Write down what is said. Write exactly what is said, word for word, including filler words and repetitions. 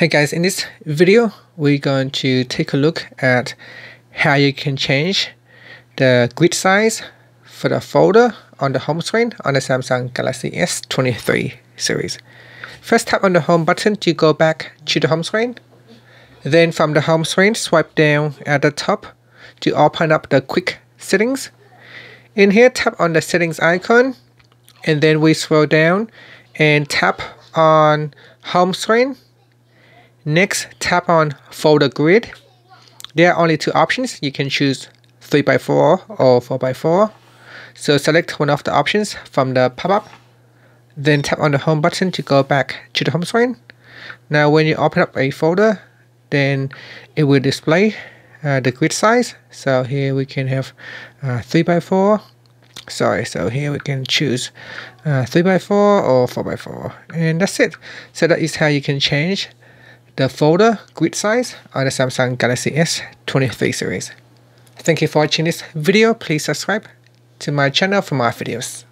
Hey guys, in this video, we're going to take a look at how you can change the grid size for the folder on the home screen on the Samsung Galaxy S twenty-three series. First, tap on the home button to go back to the home screen. Then from the home screen, swipe down at the top to open up the quick settings. In here, tap on the settings icon, and then we scroll down and tap on home screen. Next, tap on folder grid. There are only two options. You can choose three by four or four by four. So select one of the options from the pop-up. Then tap on the home button to go back to the home screen. Now when you open up a folder, then it will display uh, the grid size. So here we can have uh, three by four. Sorry, so here we can choose uh, three by four or four by four. And that's it. So that is how you can change the folder grid size on the Samsung Galaxy S twenty-three series. Thank you for watching this video. Please subscribe to my channel for more videos.